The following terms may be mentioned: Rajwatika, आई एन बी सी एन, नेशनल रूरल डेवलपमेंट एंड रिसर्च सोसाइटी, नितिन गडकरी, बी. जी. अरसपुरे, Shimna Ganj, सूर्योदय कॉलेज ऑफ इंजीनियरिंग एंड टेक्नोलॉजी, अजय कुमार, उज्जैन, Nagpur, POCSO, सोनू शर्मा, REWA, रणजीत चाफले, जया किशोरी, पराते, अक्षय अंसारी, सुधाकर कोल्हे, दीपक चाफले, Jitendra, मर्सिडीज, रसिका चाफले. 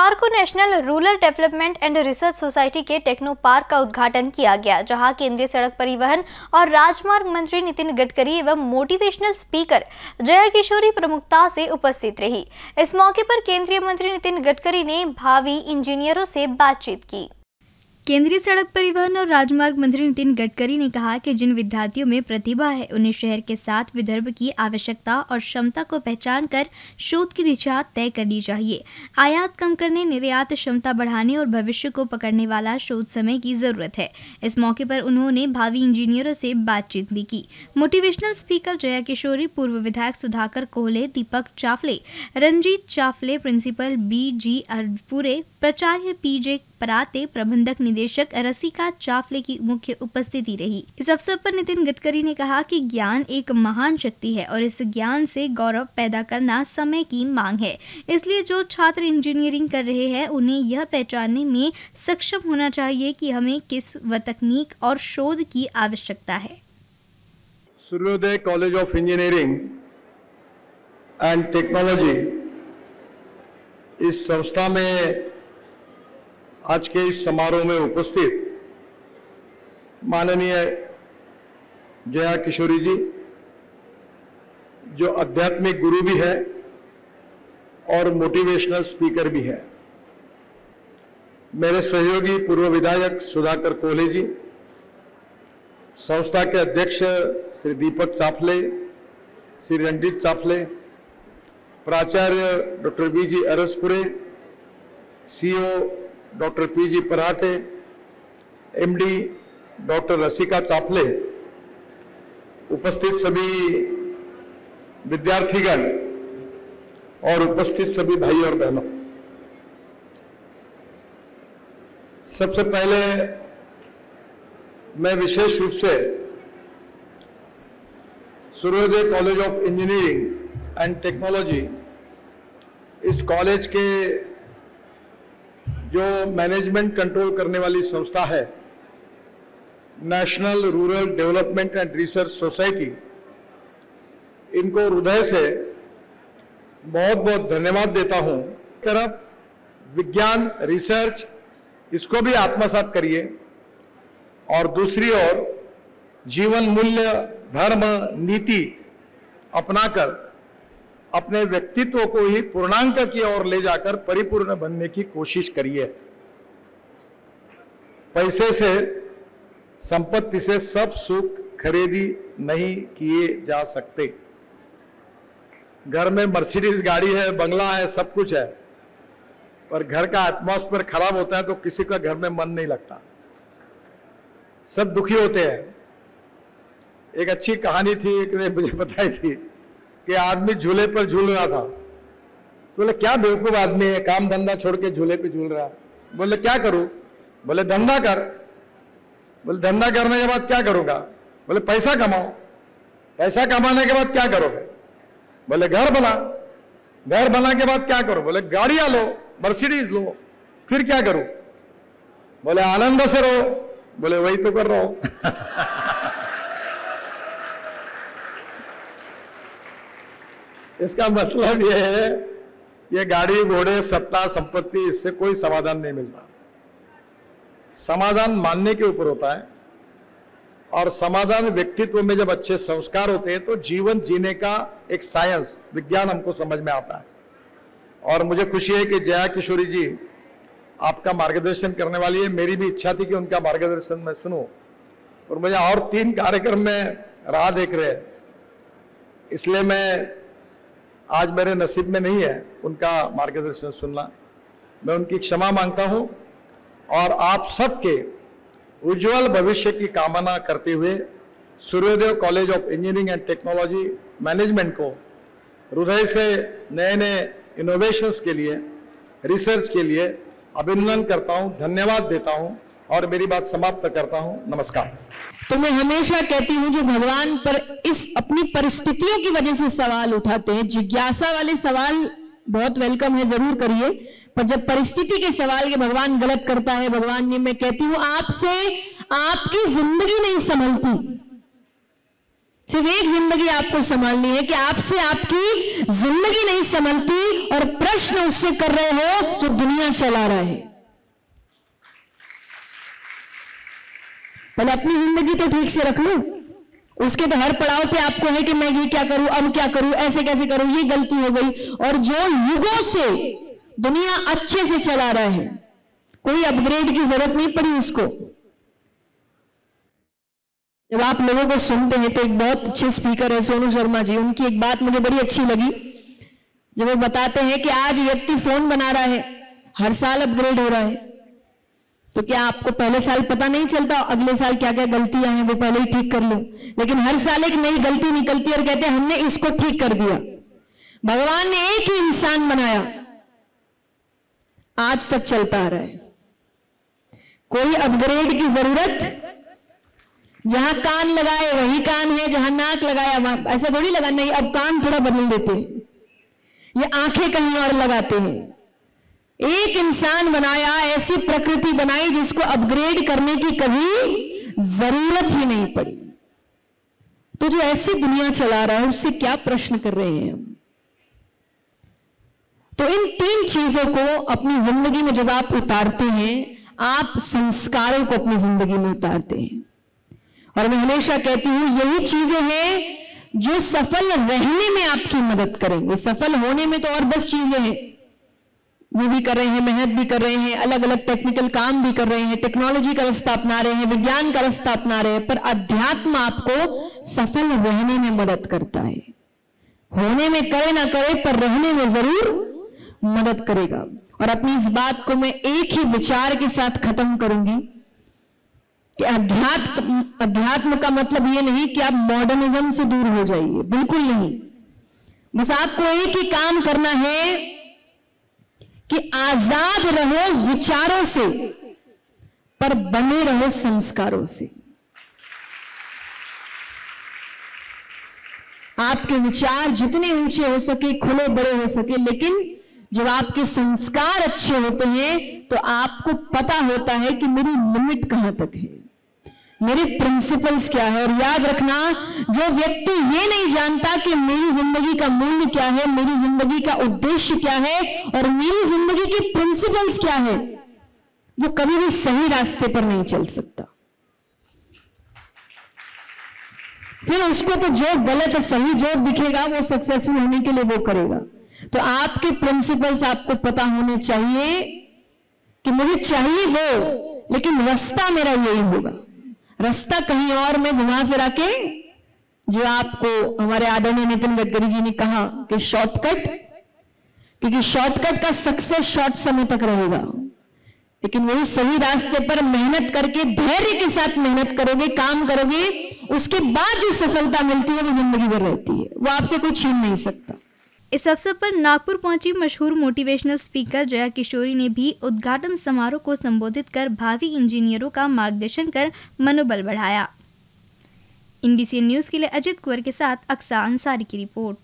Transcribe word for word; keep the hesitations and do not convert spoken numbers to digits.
बुधवार को नेशनल रूरल डेवलपमेंट एंड रिसर्च सोसाइटी के टेक्नो पार्क का उद्घाटन किया गया, जहां केंद्रीय सड़क परिवहन और राजमार्ग मंत्री नितिन गडकरी एवं मोटिवेशनल स्पीकर जया किशोरी प्रमुखता से उपस्थित रही। इस मौके पर केंद्रीय मंत्री नितिन गडकरी ने भावी इंजीनियरों से बातचीत की। केंद्रीय सड़क परिवहन और राजमार्ग मंत्री नितिन गडकरी ने कहा कि जिन विद्यार्थियों में प्रतिभा है उन्हें शहर के साथ विदर्भ की आवश्यकता और क्षमता को पहचान कर शोध की दिशा तय करनी चाहिए। आयात कम करने, निर्यात क्षमता बढ़ाने और भविष्य को पकड़ने वाला शोध समय की जरूरत है। इस मौके पर उन्होंने भावी इंजीनियरों से बातचीत भी की। मोटिवेशनल स्पीकर जया किशोरी, पूर्व विधायक सुधाकर कोल्हे, दीपक चाफले, रणजीत चाफले, principal बी. जी. अरसपुरे, प्राचार्य पी. जे. पराते, प्रबंधक निदेशक रसिका चाफले की मुख्य उपस्थिति रही। इस अवसर पर नितिन गडकरी ने कहा कि ज्ञान एक महान शक्ति है और इस ज्ञान से गौरव पैदा करना समय की मांग है, इसलिए जो छात्र इंजीनियरिंग कर रहे हैं उन्हें यह पहचानने में सक्षम होना चाहिए कि हमें किस व तकनीक और शोध की आवश्यकता है। सूर्योदय कॉलेज ऑफ इंजीनियरिंग एंड टेक्नोलॉजी इस संस्था में आज के इस समारोह में उपस्थित माननीय जया किशोरी जी, जो आध्यात्मिक गुरु भी है और मोटिवेशनल स्पीकर भी है, मेरे सहयोगी पूर्व विधायक सुधाकर कोल्हे जी, संस्था के अध्यक्ष श्री दीपक चाफले, श्री रणजीत चाफले, प्राचार्य doctor बी. जी. अरसपुरे, C. O. Doctor P. जी. पराते, M. D. Doctor रसिका चाफले, उपस्थित सभी विद्यार्थीगण और उपस्थित सभी भाई और बहनों, सबसे पहले मैं विशेष रूप से सूर्योदय कॉलेज ऑफ इंजीनियरिंग एंड टेक्नोलॉजी, इस कॉलेज के जो मैनेजमेंट कंट्रोल करने वाली संस्था है, नेशनल रूरल डेवलपमेंट एंड रिसर्च सोसाइटी, इनको हृदय से बहुत बहुत धन्यवाद देता हूं। एक तरफ विज्ञान रिसर्च, इसको भी आत्मसात करिए और दूसरी ओर जीवन मूल्य, धर्म, नीति अपनाकर अपने व्यक्तित्व को ही पूर्णांक की ओर ले जाकर परिपूर्ण बनने की कोशिश करिए। पैसे से, संपत्ति से सब सुख खरीदी नहीं किए जा सकते। घर में मर्सिडीज गाड़ी है, बंगला है, सब कुछ है, पर घर का एटमॉस्फेयर खराब होता है तो किसी का घर में मन नहीं लगता, सब दुखी होते हैं। एक अच्छी कहानी थी, एक ने मुझे बताई थी कि आदमी झूले पर झूल रहा था, बोले क्या बेवकूफ आदमी है, काम धंधा छोड़ के झूले पे झूल रहा। बोले क्या करूं? बोले धंधा कर। बोले धंधा करने के बाद क्या करूंगा? बोले पैसा कमाओ। पैसा कमाने के बाद क्या करोगे? बोले घर बना। घर बना के बाद क्या करो? बोले गाड़ियां लो, मर्सिडीज लो। फिर क्या करूं? बोले आनंद से रहो। बोले वही तो कर रहा हूं। इसका मतलब यह है, ये गाड़ी, घोड़े, सत्ता, संपत्ति, इससे कोई समाधान नहीं मिलता। समाधान मानने के ऊपर होता है और समाधान व्यक्तित्व में जब अच्छे संस्कार होते हैं तो जीवन जीने का एक साइंस, विज्ञान हमको समझ में आता है। और मुझे खुशी है कि जया किशोरी जी आपका मार्गदर्शन करने वाली है। मेरी भी इच्छा थी कि उनका मार्गदर्शन मैं सुनूं, और मुझे और तीन कार्यक्रम में राह देख रहे हैं, इसलिए मैं आज मेरे नसीब में नहीं है उनका मार्गदर्शन सुनना। मैं उनकी क्षमा मांगता हूं और आप सबके उज्जवल भविष्य की कामना करते हुए सूर्योदय कॉलेज ऑफ इंजीनियरिंग एंड टेक्नोलॉजी management को हृदय से नए नए इनोवेशंस के लिए, रिसर्च के लिए अभिनंदन करता हूं, धन्यवाद देता हूं और मेरी बात समाप्त करता हूं। नमस्कार। तो मैं हमेशा कहती हूं, जो भगवान पर इस अपनी परिस्थितियों की वजह से सवाल उठाते हैं, जिज्ञासा वाले सवाल बहुत वेलकम है, जरूर करिए, पर जब परिस्थिति के सवाल के भगवान गलत करता है, भगवान ने, मैं कहती हूं आपसे आपकी जिंदगी नहीं संभलती, सिर्फ एक जिंदगी आपको संभालनी है कि आपसे आपकी जिंदगी नहीं संभलती और प्रश्न उससे कर रहे हो जो दुनिया चला रहा है। पहले अपनी जिंदगी तो ठीक से रख लो, उसके तो हर पड़ाव पे आपको है कि मैं ये क्या करूं, अब क्या करूं, ऐसे कैसे करूं, ये गलती हो गई। और जो युगों से दुनिया अच्छे से चला रहा है, कोई अपग्रेड की जरूरत नहीं पड़ी उसको। जब आप लोगों को सुनते हैं तो एक बहुत अच्छे स्पीकर है सोनू शर्मा जी, उनकी एक बात मुझे बड़ी अच्छी लगी जब वो बताते हैं कि आज व्यक्ति फोन बना रहा है, हर साल अपग्रेड हो रहा है, तो क्या आपको पहले साल पता नहीं चलता अगले साल क्या क्या गलतियां हैं, वो पहले ही ठीक कर लो। लेकिन हर साल एक नई गलती निकलती है और कहते हैं हमने इसको ठीक कर दिया। भगवान ने एक ही इंसान बनाया, आज तक चलता आ रहा है, कोई अपग्रेड की जरूरत। जहां कान लगाए वही कान है, जहां नाक लगाया वहां, ऐसा थोड़ी लगा नहीं अब कान थोड़ा बदल देते हैं, ये आंखें कहीं और लगाते हैं। एक इंसान बनाया, ऐसी प्रकृति बनाई जिसको अपग्रेड करने की कभी जरूरत ही नहीं पड़ी। तो जो ऐसी दुनिया चला रहा है उससे क्या प्रश्न कर रहे हैं हम? तो इन तीन चीजों को अपनी जिंदगी में जब आप उतारते हैं, आप संस्कारों को अपनी जिंदगी में उतारते हैं। और मैं हमेशा कहती हूं यही चीजें हैं जो सफल रहने में आपकी मदद करेंगे। सफल होने में तो और दस चीजें हैं, ये भी कर रहे हैं, मेहनत भी कर रहे हैं, अलग अलग टेक्निकल काम भी कर रहे हैं, टेक्नोलॉजी का रास्ता अपना रहे हैं, विज्ञान का रास्ता अपना रहे हैं, पर अध्यात्म आपको सफल रहने में मदद करता है। होने में करे ना करे पर रहने में जरूर मदद करेगा। और अपनी इस बात को मैं एक ही विचार के साथ खत्म करूंगी कि अध्यात्म अध्यात्म का मतलब यह नहीं कि आप मॉडर्निज्म से दूर हो जाइए, बिल्कुल नहीं। बस आपको एक ही काम करना है कि आजाद रहो विचारों से, पर बने रहो संस्कारों से। आपके विचार जितने ऊंचे हो सके, खुले बड़े हो सके, लेकिन जब आपके संस्कार अच्छे होते हैं तो आपको पता होता है कि मेरी लिमिट कहां तक है, मेरे प्रिंसिपल्स क्या है। और याद रखना, जो व्यक्ति ये नहीं जानता कि मेरी जिंदगी का मूल्य क्या है, मेरी जिंदगी का उद्देश्य क्या है और मेरी जिंदगी के प्रिंसिपल्स क्या है, वो कभी भी सही रास्ते पर नहीं चल सकता। फिर उसको तो जो गलत है सही जो दिखेगा वो सक्सेसफुल होने के लिए वो करेगा। तो आपके प्रिंसिपल्स आपको पता होने चाहिए कि मुझे चाहिए वो, लेकिन रास्ता मेरा यही होगा। रास्ता कहीं और में घुमा फिरा के, जो आपको हमारे आदरणीय नितिन गडकरी जी ने कहा कि शॉर्टकट, क्योंकि शॉर्टकट का सक्सेस शॉर्ट समय तक रहेगा, लेकिन वही सही रास्ते पर मेहनत करके, धैर्य के साथ मेहनत करोगे, काम करोगे, उसके बाद जो सफलता मिलती है वो जिंदगी भर रहती है, वो आपसे कोई छीन नहीं सकता। इस अवसर पर नागपुर पहुंची मशहूर मोटिवेशनल स्पीकर जया किशोरी ने भी उद्घाटन समारोह को संबोधित कर भावी इंजीनियरों का मार्गदर्शन कर मनोबल बढ़ाया। आई एन बी सी एन news के लिए अजय कुमार के साथ अक्षय अंसारी की रिपोर्ट।